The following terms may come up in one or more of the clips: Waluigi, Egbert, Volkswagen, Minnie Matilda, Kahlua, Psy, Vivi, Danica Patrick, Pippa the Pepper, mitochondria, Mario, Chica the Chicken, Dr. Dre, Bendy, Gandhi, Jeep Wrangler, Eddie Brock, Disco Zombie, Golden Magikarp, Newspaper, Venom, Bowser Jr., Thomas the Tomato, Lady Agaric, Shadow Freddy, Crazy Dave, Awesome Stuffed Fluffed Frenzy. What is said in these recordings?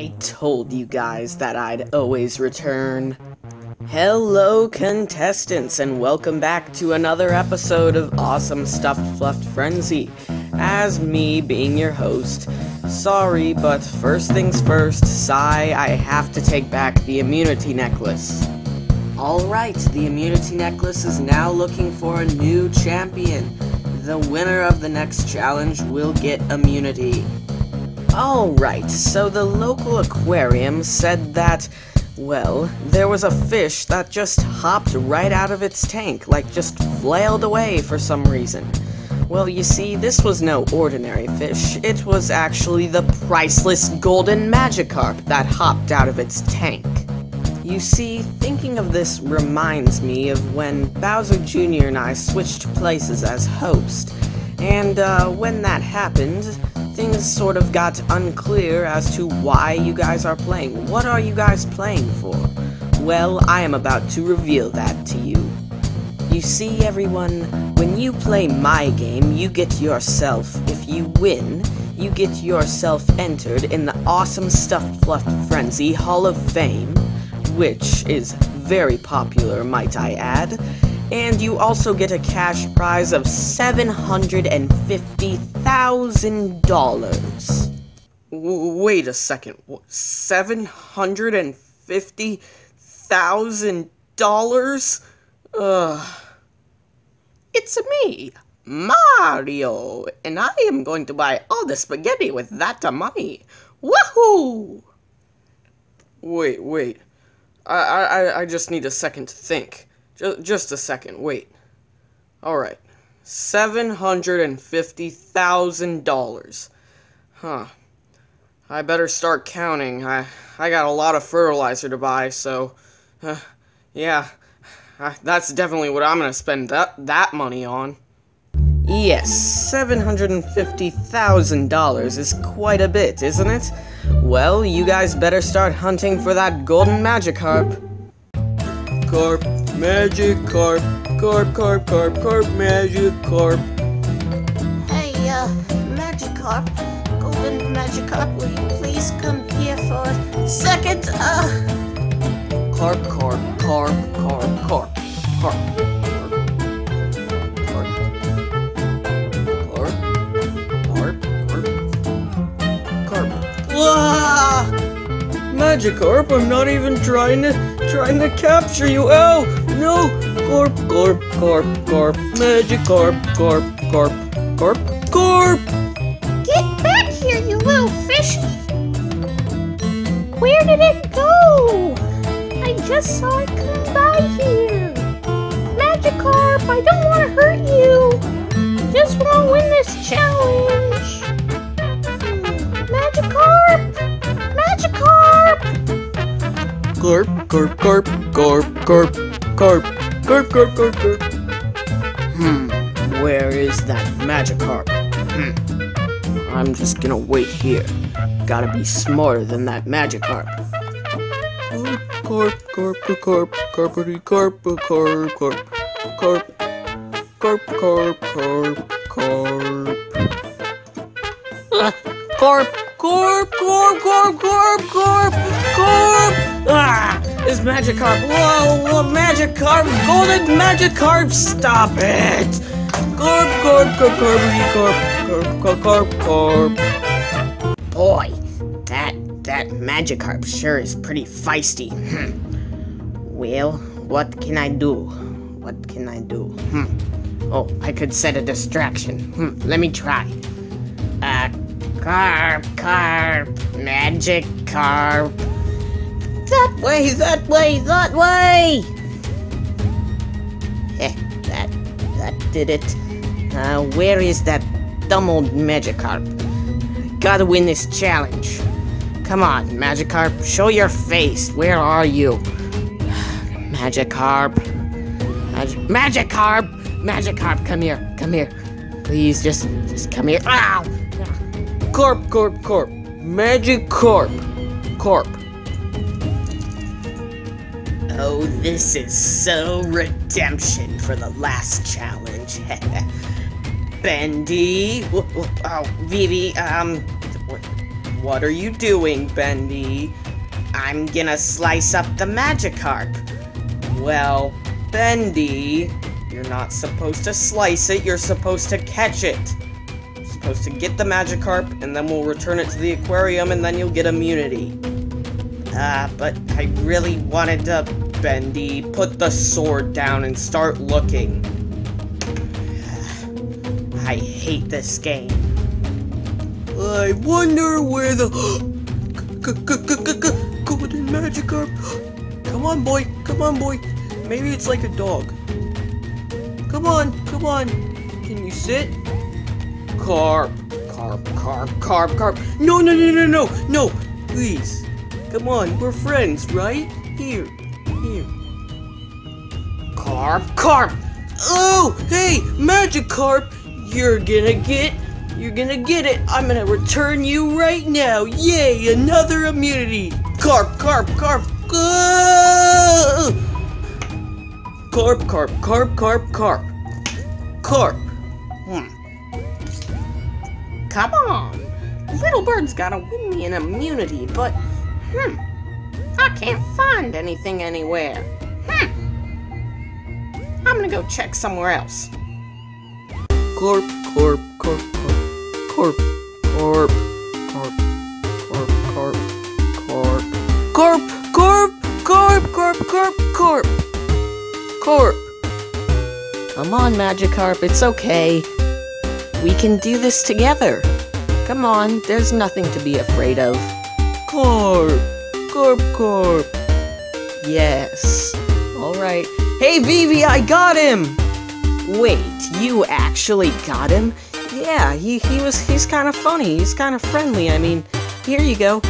I told you guys that I'd always return. Hello, contestants, and welcome back to another episode of Awesome Stuffed Fluffed Frenzy. As me being your host, sorry, but first things first, Psy, I have to take back the immunity necklace. Alright, the immunity necklace is now looking for a new champion. The winner of the next challenge will get immunity. Alright, so the local aquarium said that, well, there was a fish that just hopped right out of its tank, like just flailed away for some reason. Well, you see, this was no ordinary fish. It was actually the priceless Golden Magikarp that hopped out of its tank. You see, thinking of this reminds me of when Bowser Jr. and I switched places as host. And when that happened, things sort of got unclear as to why you guys are playing. What are you guys playing for? Well, I am about to reveal that to you. You see, everyone, when you play my game, you get yourself, if you win, you get yourself entered in the Awesome Stuffed Fluffed Frenzy Hall of Fame, which is very popular, might I add. And you also get a cash prize of $750,000. Wait a second. $750,000? It's me, Mario, and I am going to buy all the spaghetti with that money. Woohoo! Wait. I just need a second to think. Just a second, wait. Alright. $750,000. Huh. I better start counting. I got a lot of fertilizer to buy, so... yeah. That's definitely what I'm gonna spend that money on. Yes, $750,000 is quite a bit, isn't it? Well, you guys better start hunting for that Golden Magikarp. Magikarp, Carp, Magikarp. Hey, Magikarp, Golden Magikarp, will you please come here for a second? Carp. Wah! Magikarp, I'm not even trying to capture you. Oh no! Carp. Magikarp, Carp. Get back here, you little fishy! Where did it go? I just saw it come by here. Magikarp, I don't want to hurt you. Just want to win this challenge. Magikarp! Carp. Where is that Magikarp? I'm just gonna wait here. Gotta be smarter than that Magikarp. Carp. This Magikarp, whoa, Magikarp, Golden Magikarp, stop it! Carp. Boy, that Magikarp sure is pretty feisty. Well, what can I do? Oh, I could set a distraction. Let me try. Carp, Magikarp. That way! Heh, that did it. Where is that dumb old Magikarp? Gotta win this challenge. Come on, Magikarp, show your face. Where are you? Magikarp, come here. Please, just come here. Ow! Carp. Magikarp. Oh, this is so redemption for the last challenge. Bendy, Vivi, What are you doing, Bendy? I'm gonna slice up the Magikarp. Well, Bendy, you're not supposed to slice it, you're supposed to catch it. You're supposed to get the Magikarp, and then we'll return it to the aquarium, and then you'll get immunity. But I really wanted to... Bendy, put the sword down and start looking. I hate this game. I wonder where the... Golden Magikarp. Come on, boy. Come on, boy. Maybe it's like a dog. Come on. Come on. Can you sit? Carp. Carp, carp, carp, carp. No, no, no, no, no. No. Please. Come on. We're friends, right? Here. Here. Carp, carp. Oh, hey, Magikarp. You're gonna get it. I'm gonna return you right now. Yay, another immunity. Carp, carp, carp. Oh! Carp, carp, carp, carp, carp. Carp. Come on. Little bird's gotta win me an immunity, but I can't find anything anywhere. I'm gonna go check somewhere else. Corp, corp, corp, corp, corp, corp, corp, corp, corp, corp, corp, corp, corp, corp, corp, corp. Come on, Magikarp, it's okay. We can do this together. Come on, there's nothing to be afraid of. Corp. Corp, corp. Yes. Alright. Hey, Vivi, I got him! Wait, you actually got him? Yeah, he's kind of funny. He's kind of friendly. I mean, here you go.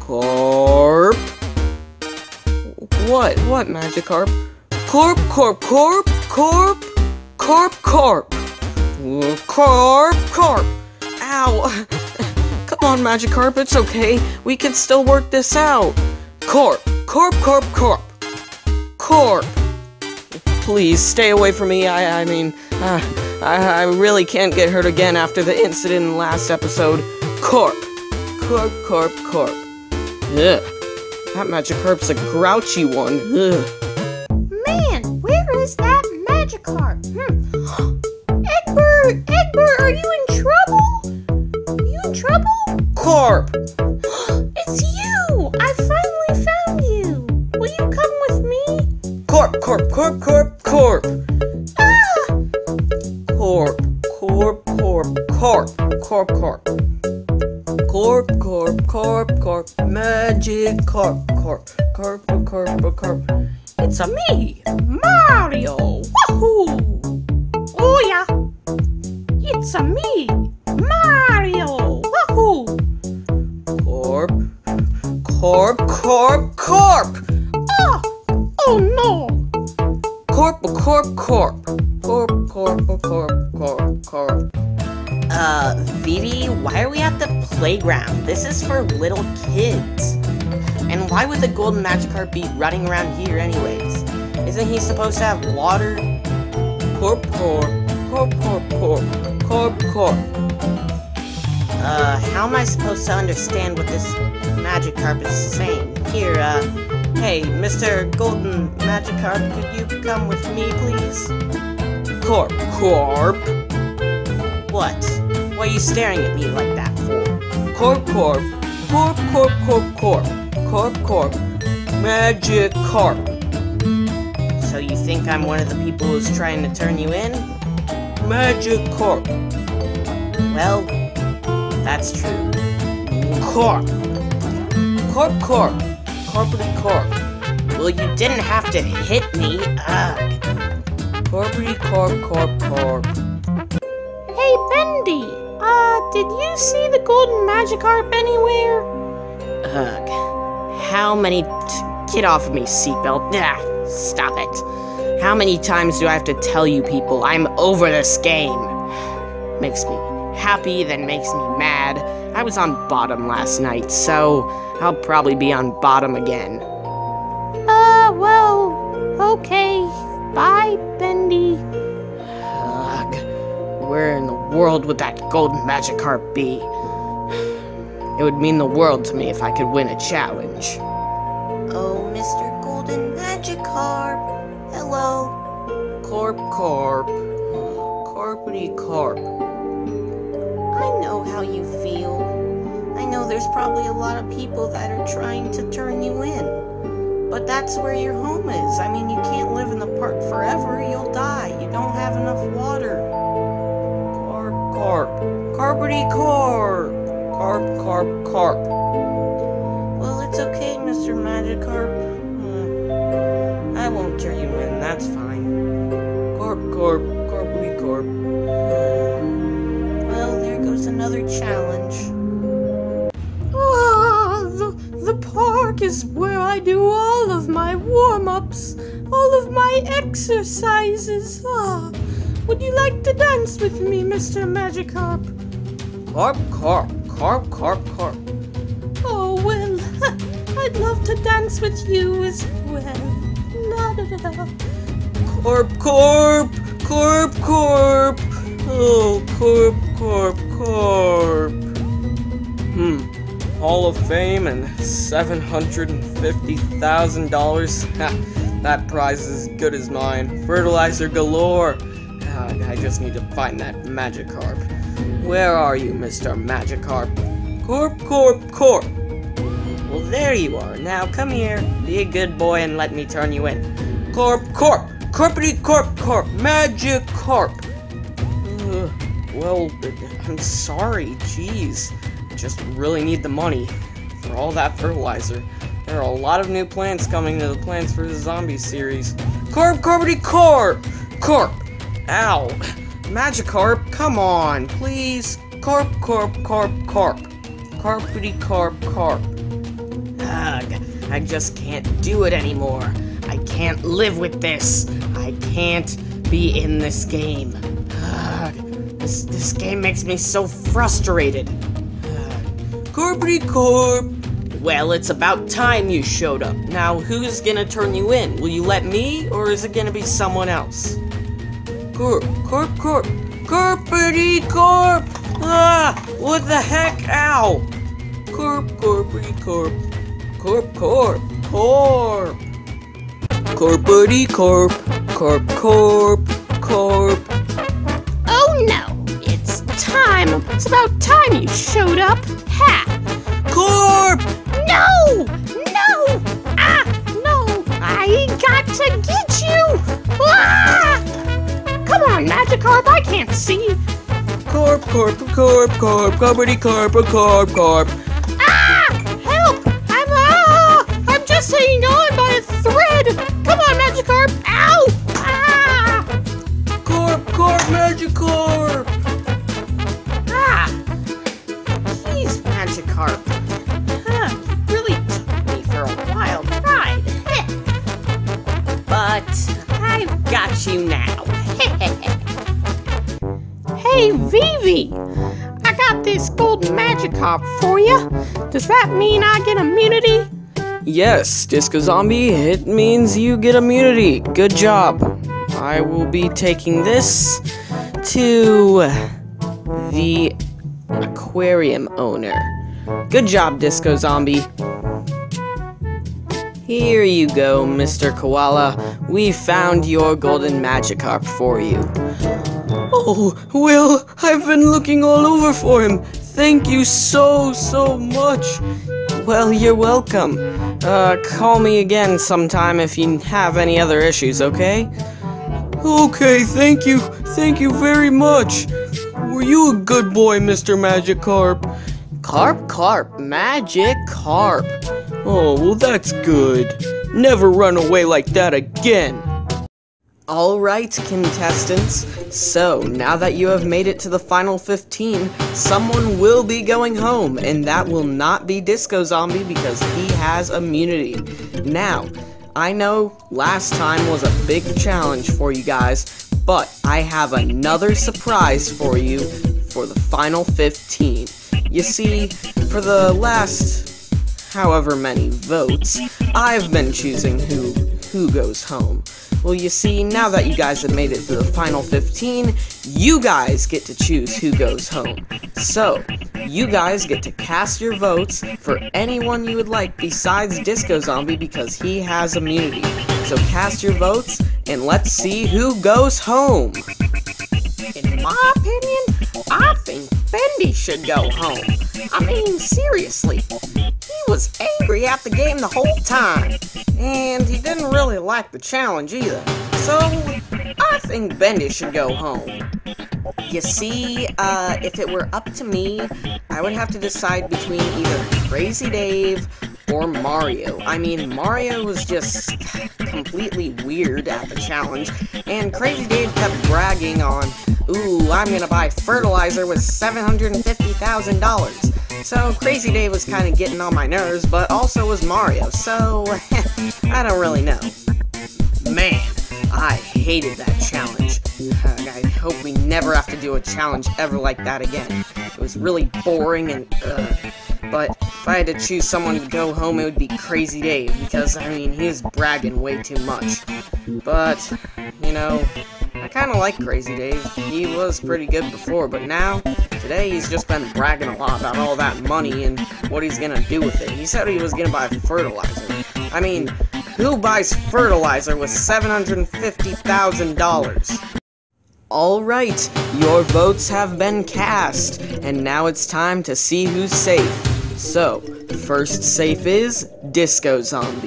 Corp. What, Magikarp? Corp, corp, corp, corp, corp, corp. Corp, corp. Ow. Come on, Magikarp, it's okay. We can still work this out. Corp, corp, corp, corp. Corp. Please, stay away from me. I mean, I really can't get hurt again after the incident in the last episode. Corp. Corp, corp, corp. Ugh. That Magikarp's a grouchy one. Ugh. Man, where is that Magikarp? Egbert! Egbert, are you in trouble? Are you in trouble? Corp! It's you! I finally found you! Will you come with me? Corp, corp, corp, corp, corp! Ah! Corp, corp, corp, corp, corp, corp. Corp, corp, corp, corp, Magikarp, corp, corp, corp, corp, corp. It's a me, Mario! Wahoo! Oh yeah! It's a me, Mario! Wahoo! Corp, corp, corp, corp! Ah! Oh no! Corp, corp, corp. Corp, corp, corp, corp, corp. Vivi, why are we at the playground? This is for little kids. And why would the Golden Magikarp be running around here anyways? Isn't he supposed to have water? Corp, corp, corp, corp, corp, corp, corp. How am I supposed to understand what this Magikarp is saying? Here, hey, Mr. Golden Magikarp, could you come with me, please? Corp, corp. What? Why are you staring at me like that for? Corp, corp. Corp, corp, corp, corp. Corp, corp. Magikarp. So you think I'm one of the people who's trying to turn you in? Magikarp. Well... that's true. Corp. Corp, corp. Corpity, corp. Well, you didn't have to hit me. Ugh. Corpity, corp, corp, corp. Hey, Bendy. Did you see the Golden Magikarp anywhere? Ugh. How many... Get off of me, seatbelt. Ah, stop it. How many times do I have to tell you people I'm over this game? Makes me... happy, then makes me mad. I was on bottom last night, so I'll probably be on bottom again. Well, okay. Bye, Bendy. Ugh. Where in the world would that Golden Magikarp be? It would mean the world to me if I could win a challenge. Oh, Mr. Golden Magikarp. Hello. Corp, corp. Corpity corp. I know how you feel. I know there's probably a lot of people that are trying to turn you in. But that's where your home is. I mean, you can't live in the park forever. You'll die. You don't have enough water. Corp, corp. Corpity corp. Carp, carp, carp. Well, it's okay, Mr. Magikarp. I won't turn you in, that's fine. Carp, carp, carpity carp. Well, there goes another challenge. Ah, the park is where I do all of my warm-ups, all of my exercises. Ah, would you like to dance with me, Mr. Magikarp? Carp, carp. Carp, carp, carp. Oh, well, I'd love to dance with you as well. La da da da. Carp, carp, carp, carp. Oh, carp, carp, carp. Hall of Fame and $750,000. That prize is as good as mine. Fertilizer galore. I just need to find that Magikarp. Where are you, Mr. Magikarp? Corp, corp, corp. Well, there you are. Now, come here. Be a good boy and let me turn you in. Corp, corp. Corpity, corp, corp. Magikarp. Well, I'm sorry. Jeez. I just really need the money for all that fertilizer. There are a lot of new plants coming to the Plants vs. Zombies series. Corp, corpity, corp. Corp. Ow. Magikarp, come on, please. Carp, carp, carp, carp. Carpity, carp, carp. Ugh, I just can't do it anymore. I can't live with this. I can't be in this game. Ugh, this game makes me so frustrated. Carpity, carp. Well, it's about time you showed up. Now, who's gonna turn you in? Will you let me, or is it gonna be someone else? Corp, corp, corp, corpity, corp! Ah, what the heck? Ow! Corp, corpity, corp, corp, corp, corp! Corpity, corp, corp, corp, corp! Oh no! It's time! It's about time you showed up! Ha! Corp! No! No! Ah! No! I got to get you! Ah! Come on, Magikarp, I can't see. Corp, corp, corp, corp, corpity, corp, corp, corp. Ah! Help! I'm just hanging on by a thread. Come on, Magikarp. Ow! Ah! Corp, corp, Magikarp. Ah! Jeez, Magikarp. Huh, really took me for a wild ride. Heh. But I've got you now. Hey, Vivi! I got this Golden Magikarp for you. Does that mean I get immunity? Yes, Disco Zombie, it means you get immunity. Good job. I will be taking this to the aquarium owner. Good job, Disco Zombie. Here you go, Mr. Koala. We found your Golden Magikarp for you. Oh, well, I've been looking all over for him. Thank you so, so much. Well, you're welcome. Call me again sometime if you have any other issues, okay? Okay, thank you. Thank you very much. Were you a good boy, Mr. Magikarp? Carp, carp, Magikarp. Oh, well, that's good. Never run away like that again. Alright, contestants, so now that you have made it to the final 15, someone will be going home, and that will not be Disco Zombie because he has immunity. Now, I know last time was a big challenge for you guys, but I have another surprise for you for the final 15. You see, for the last however many votes, I've been choosing who goes home. Well, you see, now that you guys have made it to the final 15, you guys get to choose who goes home. So, You guys get to cast your votes for anyone you would like besides Disco Zombie because he has immunity. So cast your votes and let's see who goes home. In my opinion, I think Bendy should go home. I mean, seriously. He was angry at the game the whole time. And he didn't really like the challenge either. So, I think Bendy should go home. You see, if it were up to me, I would have to decide between either Crazy Dave or Mario. I mean, Mario was just completely weird at the challenge, and Crazy Dave kept bragging on, ooh, I'm gonna buy fertilizer with $750,000. So, Crazy Dave was kind of getting on my nerves, but also was Mario, so, I don't really know. Man, I hated that challenge. I hope we never have to do a challenge ever like that again. It was really boring and, but if I had to choose someone to go home, it would be Crazy Dave, because, I mean, he was bragging way too much. But, you know, I kind of like Crazy Dave. He was pretty good before, but now, today he's just been bragging a lot about all that money and what he's gonna do with it. He said he was gonna buy fertilizer. I mean, who buys fertilizer with $750,000? Alright, your votes have been cast, and now it's time to see who's safe. So, first safe is Disco Zombie.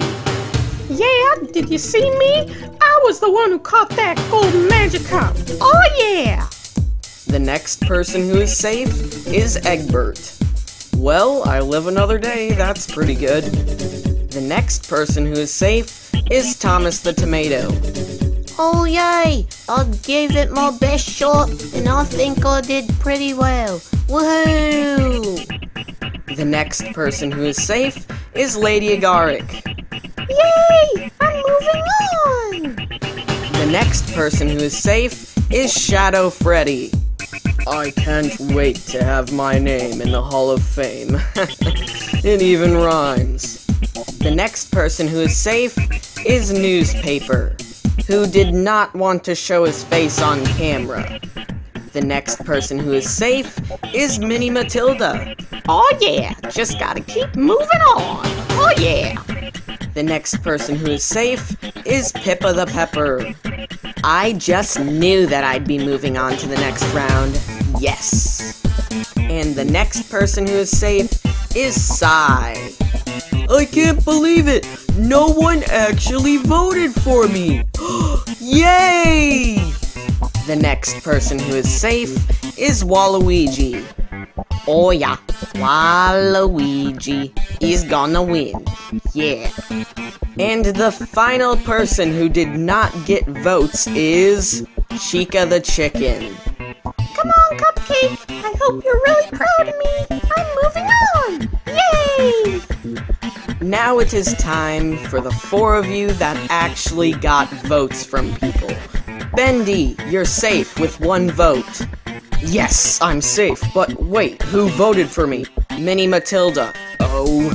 Yeah, did you see me? I was the one who caught that Golden Magikarp. Oh yeah! The next person who is safe is Egbert. Well, I live another day, that's pretty good. The next person who is safe is Thomas the Tomato. Oh yay! I gave it my best shot, and I think I did pretty well. Woohoo! The next person who is safe is Lady Agaric. Yay! I'm moving on! The next person who is safe is Shadow Freddy. I can't wait to have my name in the Hall of Fame. It even rhymes. The next person who is safe is Newspaper, who did not want to show his face on camera. The next person who is safe is Minnie Matilda. Oh yeah, just gotta keep moving on. Oh yeah. The next person who is safe is Pippa the Pepper. I just knew that I'd be moving on to the next round. Yes. And the next person who is safe is Psy. I can't believe it. No one actually voted for me! Yay! The next person who is safe is Waluigi. Oh yeah, Waluigi is gonna win. Yeah. And the final person who did not get votes is Chica the Chicken. Come on, Cupcake! I hope you're really proud of me! I'm moving on! Yay! Now it is time for the four of you that actually got votes from people. Bendy, you're safe with one vote. Yes, I'm safe, but wait, who voted for me? Minnie Matilda. Oh,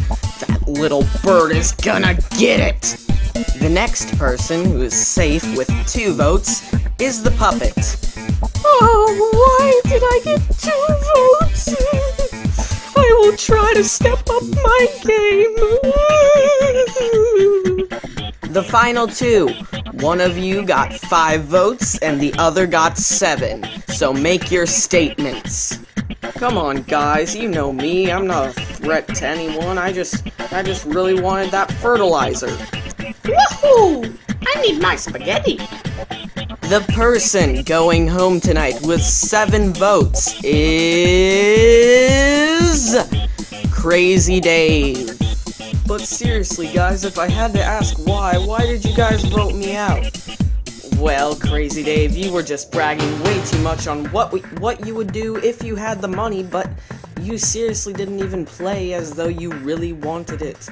that little bird is gonna get it! The next person who is safe with two votes is the puppet. Oh, why did I get two votes? I will try to step up my game. The final two. One of you got 5 votes and the other got 7. So make your statements. Come on, guys. You know me. I'm not a threat to anyone. I just really wanted that fertilizer. Woohoo! I need my spaghetti. The person going home tonight with 7 votes is Crazy Dave. But seriously, guys, if I had to ask why did you guys vote me out? Well, Crazy Dave, you were just bragging way too much on what you would do if you had the money, but you seriously didn't even play as though you really wanted it.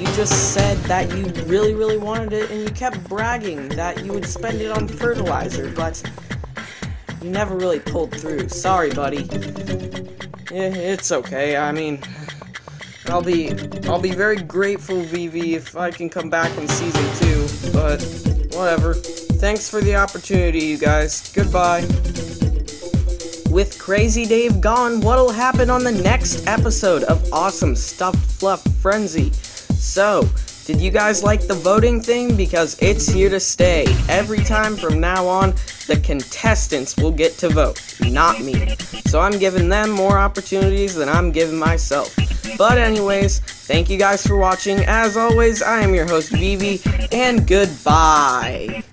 You just said that you really, really wanted it, and you kept bragging that you would spend it on fertilizer, but you never really pulled through. Sorry, buddy. It's okay. I mean, I'll be very grateful, Vivi, if I can come back in Season 2, but whatever. Thanks for the opportunity, you guys. Goodbye. With Crazy Dave gone, what'll happen on the next episode of Awesome Stuffed Fluffed Frenzy? So, did you guys like the voting thing? Because it's here to stay. Every time from now on, the contestants will get to vote, not me. So I'm giving them more opportunities than I'm giving myself. But anyways, thank you guys for watching. As always, I am your host, Vivi, and goodbye.